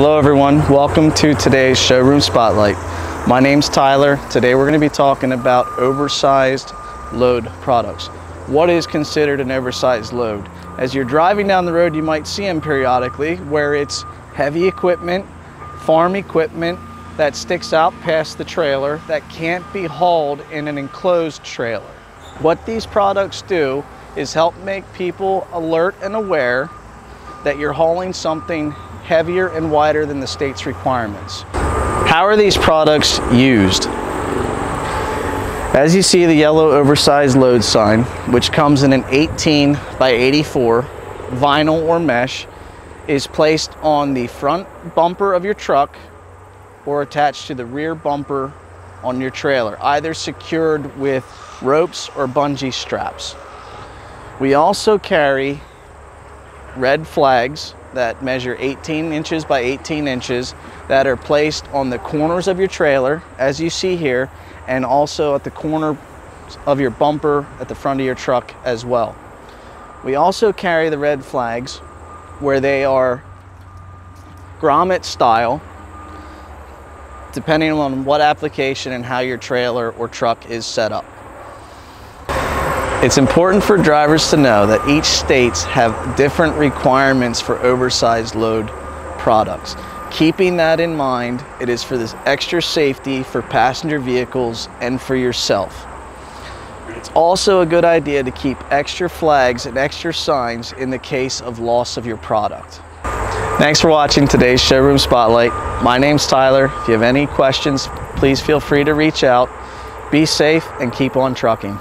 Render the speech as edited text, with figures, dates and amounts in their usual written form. Hello everyone, welcome to today's Showroom Spotlight. My name's Tyler. Today we're going to be talking about oversized load products. What is considered an oversized load? As you're driving down the road, you might see them periodically where it's heavy equipment, farm equipment that sticks out past the trailer that can't be hauled in an enclosed trailer. What these products do is help make people alert and aware that you're hauling something heavier and wider than the state's requirements. How are these products used? As you see the yellow oversized load sign, which comes in an 18 by 84 vinyl or mesh, is placed on the front bumper of your truck or attached to the rear bumper on your trailer, either secured with ropes or bungee straps. We also carry red flags that measure 18 inches by 18 inches that are placed on the corners of your trailer, as you see here, and also at the corner of your bumper at the front of your truck as well. We also carry the red flags where they are grommet style, depending on what application and how your trailer or truck is set up. It's important for drivers to know that each states have different requirements for oversized load products. Keeping that in mind, it is for this extra safety for passenger vehicles and for yourself. It's also a good idea to keep extra flags and extra signs in the case of loss of your product. Thanks for watching today's Showroom Spotlight. My name's Tyler. If you have any questions, please feel free to reach out. Be safe and keep on trucking.